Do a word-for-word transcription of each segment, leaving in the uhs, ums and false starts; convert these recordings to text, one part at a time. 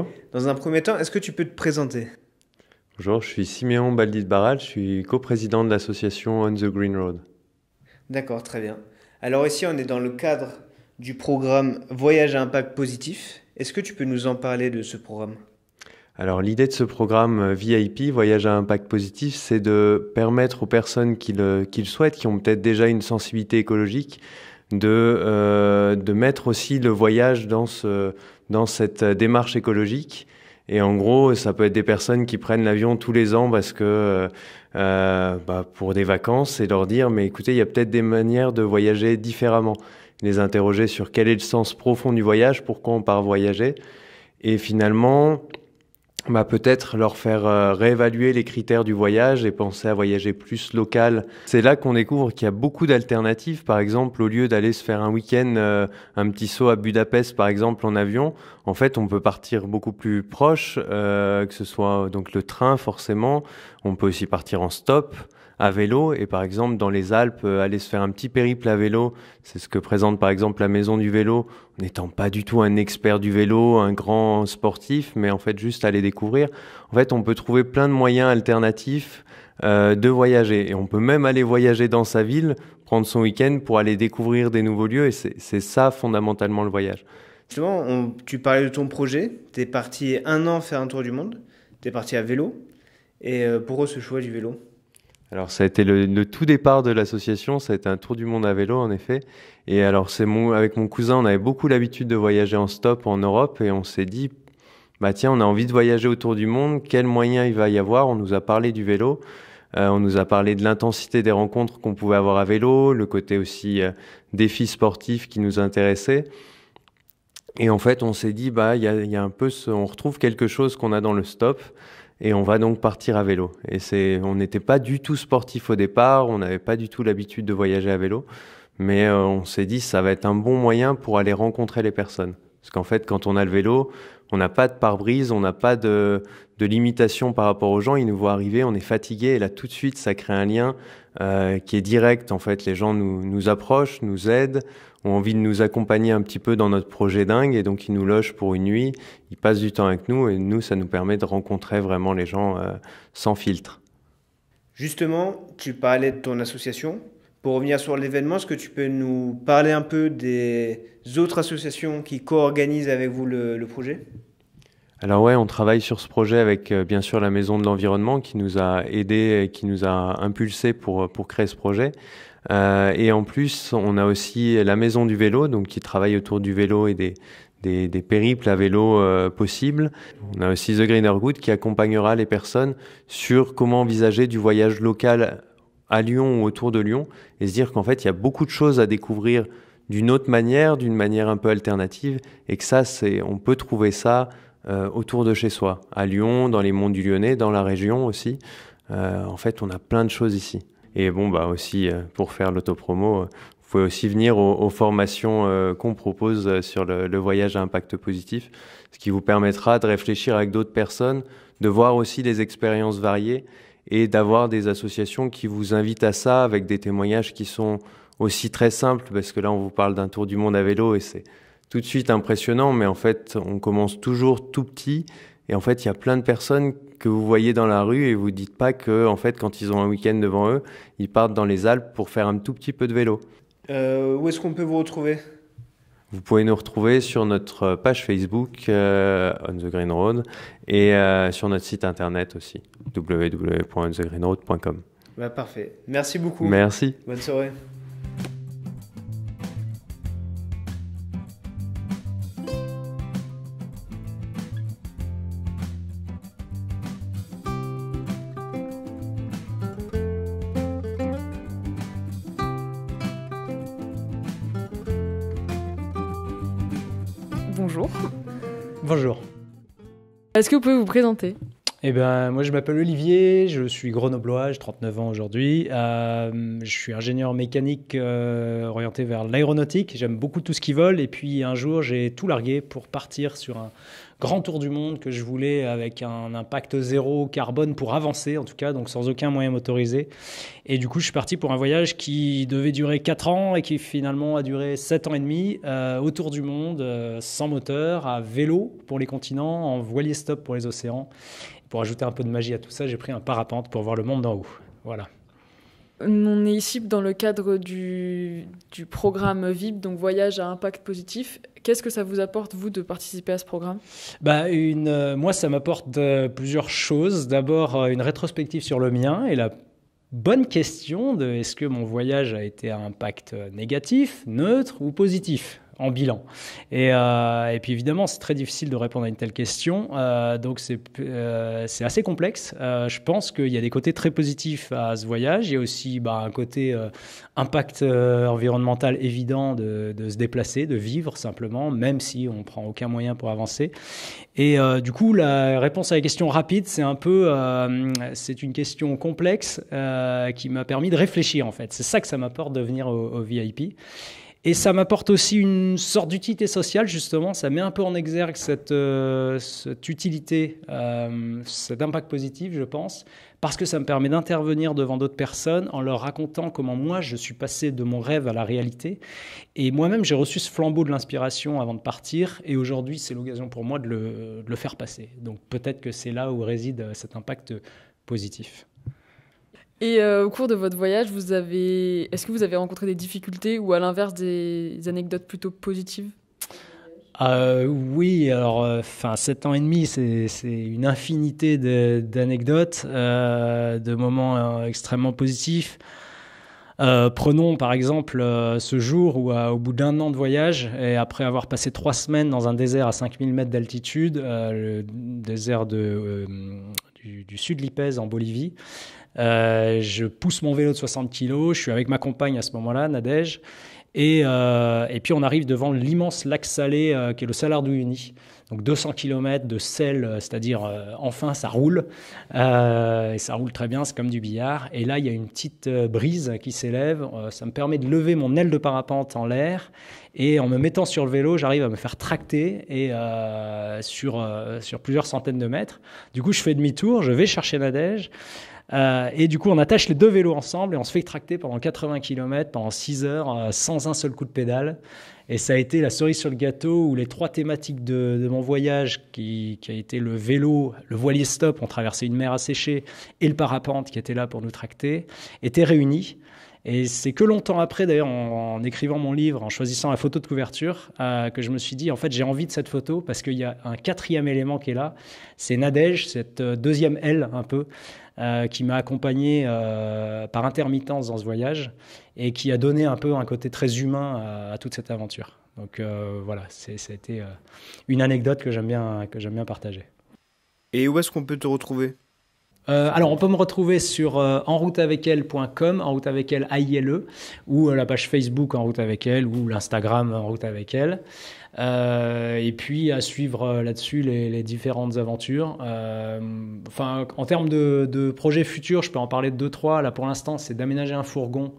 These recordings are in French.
Bonjour. Dans un premier temps, est-ce que tu peux te présenter ? Bonjour, je suis Siméon Baldit de Barral, je suis coprésident de l'association On The Green Road. D'accord, très bien. Alors ici, on est dans le cadre du programme Voyage à Impact Positif. Est-ce que tu peux nous en parler de ce programme ? Alors l'idée de ce programme V I P, Voyage à Impact Positif, c'est de permettre aux personnes qui le, qui le souhaitent, qui ont peut-être déjà une sensibilité écologique, de, euh, de mettre aussi le voyage dans, ce, dans cette démarche écologique. Et en gros, ça peut être des personnes qui prennent l'avion tous les ans parce que, euh, bah, pour des vacances, et leur dire « mais écoutez, il y a peut-être des manières de voyager différemment ». Les interroger sur quel est le sens profond du voyage, pourquoi on part voyager. Et finalement, bah, peut-être leur faire euh, réévaluer les critères du voyage et penser à voyager plus local. C'est là qu'on découvre qu'il y a beaucoup d'alternatives. Par exemple, au lieu d'aller se faire un week-end, euh, un petit saut à Budapest, par exemple, en avion, en fait, on peut partir beaucoup plus proche, euh, que ce soit donc le train, forcément. On peut aussi partir en stop, à vélo. Et par exemple, dans les Alpes, euh, aller se faire un petit périple à vélo, c'est ce que présente par exemple la Maison du vélo, en n'étant pas du tout un expert du vélo, un grand sportif, mais en fait, juste aller découvrir. Découvrir. En fait, on peut trouver plein de moyens alternatifs euh, de voyager. Et on peut même aller voyager dans sa ville, prendre son week-end pour aller découvrir des nouveaux lieux. Et c'est ça, fondamentalement, le voyage. Justement, on, tu parlais de ton projet. Tu es parti un an faire un tour du monde. Tu es parti à vélo. Et euh, pourquoi ce choix du vélo ? Alors, ça a été le, le tout départ de l'association. Ça a été un tour du monde à vélo, en effet. Et alors, c'est mon, avec mon cousin, on avait beaucoup l'habitude de voyager en stop en Europe. Et on s'est dit... Bah tiens, on a envie de voyager autour du monde, quels moyens il va y avoir? On nous a parlé du vélo, euh, on nous a parlé de l'intensité des rencontres qu'on pouvait avoir à vélo, le côté aussi euh, défi sportif qui nous intéressait. Et en fait, on s'est dit, bah, y a, y a un peu ce, on retrouve quelque chose qu'on a dans le stop et on va donc partir à vélo. Et c'est, on n'était pas du tout sportif au départ, on n'avait pas du tout l'habitude de voyager à vélo, mais euh, on s'est dit, ça va être un bon moyen pour aller rencontrer les personnes. Parce qu'en fait, quand on a le vélo, on n'a pas de pare-brise, on n'a pas de, de limitation par rapport aux gens. Ils nous voient arriver, on est fatigué. Et là, tout de suite, ça crée un lien euh, qui est direct. En fait, les gens nous, nous approchent, nous aident, ont envie de nous accompagner un petit peu dans notre projet dingue. Et donc, ils nous logent pour une nuit, ils passent du temps avec nous. Et nous, ça nous permet de rencontrer vraiment les gens euh, sans filtre. Justement, tu parlais de ton association. Pour revenir sur l'événement, est-ce que tu peux nous parler un peu des autres associations qui co-organisent avec vous le, le projet ? Alors ouais, on travaille sur ce projet avec euh, bien sûr la Maison de l'Environnement qui nous a aidés, qui nous a impulsés pour, pour créer ce projet. Euh, et en plus, on a aussi la Maison du vélo, donc qui travaille autour du vélo et des, des, des périples à vélo euh, possibles. On a aussi The Greener Good qui accompagnera les personnes sur comment envisager du voyage local à Lyon ou autour de Lyon, et se dire qu'en fait, il y a beaucoup de choses à découvrir d'une autre manière, d'une manière un peu alternative, et que ça, c'est, on peut trouver ça euh, autour de chez soi, à Lyon, dans les monts du Lyonnais, dans la région aussi. Euh, en fait, on a plein de choses ici. Et bon, bah aussi, euh, pour faire l'autopromo, euh, vous pouvez aussi venir aux, aux formations euh, qu'on propose sur le, le voyage à impact positif, ce qui vous permettra de réfléchir avec d'autres personnes, de voir aussi des expériences variées, et d'avoir des associations qui vous invitent à ça avec des témoignages qui sont aussi très simples, parce que là on vous parle d'un tour du monde à vélo et c'est tout de suite impressionnant, mais en fait on commence toujours tout petit et en fait il y a plein de personnes que vous voyez dans la rue et vous dites pas que en fait quand ils ont un week-end devant eux, ils partent dans les Alpes pour faire un tout petit peu de vélo. Euh, où est-ce qu'on peut vous retrouver ? Vous pouvez nous retrouver sur notre page Facebook euh, On The Green Road et euh, sur notre site internet aussi, w w w point on the green road point com. Bah, parfait. Merci beaucoup. Merci. Bonne soirée. Bonjour. Bonjour. Est-ce que vous pouvez vous présenter ? Eh bien, moi, je m'appelle Olivier, je suis grenoblois, j'ai trente-neuf ans aujourd'hui. Euh, je suis ingénieur mécanique euh, orienté vers l'aéronautique. J'aime beaucoup tout ce qui vole. Et puis, un jour, j'ai tout largué pour partir sur un grand tour du monde que je voulais avec un impact zéro carbone pour avancer, en tout cas, donc sans aucun moyen motorisé. Et du coup, je suis parti pour un voyage qui devait durer quatre ans et qui finalement a duré sept ans et demi euh, autour du monde, euh, sans moteur, à vélo pour les continents, en voilier stop pour les océans. Et pour ajouter un peu de magie à tout ça, j'ai pris un parapente pour voir le monde d'en haut. Voilà. On est ici dans le cadre du, du programme V I P, donc Voyage à Impact Positif. Qu'est-ce que ça vous apporte, vous, de participer à ce programme ? Bah, une, euh, moi, ça m'apporte euh, plusieurs choses. D'abord, euh, une rétrospective sur le mien et la bonne question de est-ce que mon voyage a été à impact négatif, neutre ou positif ? En bilan. Et, euh, et puis évidemment, c'est très difficile de répondre à une telle question. Euh, donc c'est euh, c'est assez complexe. Euh, je pense qu'il y a des côtés très positifs à ce voyage. Il y a aussi bah, un côté euh, impact euh, environnemental évident de, de se déplacer, de vivre simplement, même si on ne prend aucun moyen pour avancer. Et euh, du coup, la réponse à la question rapide, c'est un peu, euh, c'est une question complexe euh, qui m'a permis de réfléchir en fait. C'est ça que ça m'apporte de venir au, au V I P. Et ça m'apporte aussi une sorte d'utilité sociale, justement. Ça met un peu en exergue cette, euh, cette utilité, euh, cet impact positif, je pense, parce que ça me permet d'intervenir devant d'autres personnes en leur racontant comment moi, je suis passé de mon rêve à la réalité. Et moi-même, j'ai reçu ce flambeau de l'inspiration avant de partir. Et aujourd'hui, c'est l'occasion pour moi de le, de le faire passer. Donc peut-être que c'est là où réside cet impact positif. Et euh, au cours de votre voyage, vous avez... est-ce que vous avez rencontré des difficultés ou à l'inverse des anecdotes plutôt positives ? euh, Oui, alors euh, sept ans et demi, c'est, c'est une infinité de, d'anecdotes, euh, de moments euh, extrêmement positifs. Euh, prenons par exemple euh, ce jour où euh, au bout d'un an de voyage et après avoir passé trois semaines dans un désert à cinq mille mètres d'altitude, euh, le désert de, euh, du, du Sud-Lipez en Bolivie, euh, je pousse mon vélo de soixante kilos, je suis avec ma compagne à ce moment-là, Nadège, et, euh, et puis on arrive devant l'immense lac salé euh, qui est le Salar de Uyuni. Donc deux cents kilomètres de sel, c'est-à-dire euh, enfin ça roule, euh, et ça roule très bien, c'est comme du billard. Et là, il y a une petite euh, brise qui s'élève, euh, ça me permet de lever mon aile de parapente en l'air, et en me mettant sur le vélo, j'arrive à me faire tracter et, euh, sur, euh, sur plusieurs centaines de mètres. Du coup, je fais demi-tour, je vais chercher Nadège, euh, et du coup, on attache les deux vélos ensemble, et on se fait tracter pendant quatre-vingts kilomètres, pendant six heures, euh, sans un seul coup de pédale. Et ça a été la cerise sur le gâteau où les trois thématiques de, de mon voyage, qui, qui a été le vélo, le voilier stop, on traversait une mer asséchée, et le parapente qui était là pour nous tracter, étaient réunies. Et c'est que longtemps après, d'ailleurs, en, en écrivant mon livre, en choisissant la photo de couverture, euh, que je me suis dit, en fait, j'ai envie de cette photo parce qu'il y a un quatrième élément qui est là. C'est Nadège, cette deuxième aile un peu, euh, qui m'a accompagné euh, par intermittence dans ce voyage et qui a donné un peu un côté très humain à, à toute cette aventure. Donc euh, voilà, c'est, ça a été euh, une anecdote que j'aime bien, que j'aime bien partager. Et où est-ce qu'on peut te retrouver ? Euh, alors, on peut me retrouver sur euh, enrouteavecelle point com, enrouteavecelle A I L E, ou euh, la page Facebook enrouteavecelle, ou l'Instagram enrouteavecelle. Euh, et puis, à suivre euh, là-dessus les, les différentes aventures. Euh, enfin, en termes de, de projets futurs, je peux en parler de deux, trois. Là, pour l'instant, c'est d'aménager un fourgon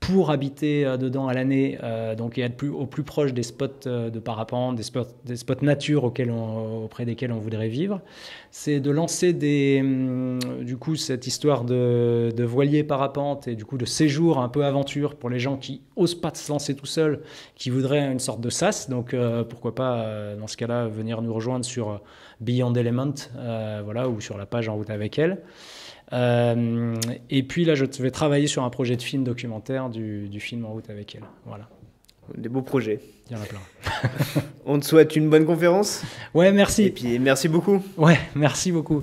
pour habiter dedans à l'année, euh, donc et être plus, au plus proche des spots euh, de parapente, des spots, des spots nature auxquels on, auprès desquels on voudrait vivre. C'est de lancer des, hum, du coup, cette histoire de, de voilier parapente et du coup de séjour un peu aventure pour les gens qui n'osent pas se lancer tout seuls, qui voudraient une sorte de sas. Donc euh, pourquoi pas, euh, dans ce cas-là, venir nous rejoindre sur Beyond Element, euh, voilà, ou sur la page En route avec elle. Euh, et puis là, je vais travailler sur un projet de film documentaire du, du film En route avec elle. Voilà. Des beaux projets. Il y en a plein. On te souhaite une bonne conférence. Ouais, merci. Et puis merci beaucoup. Ouais, merci beaucoup.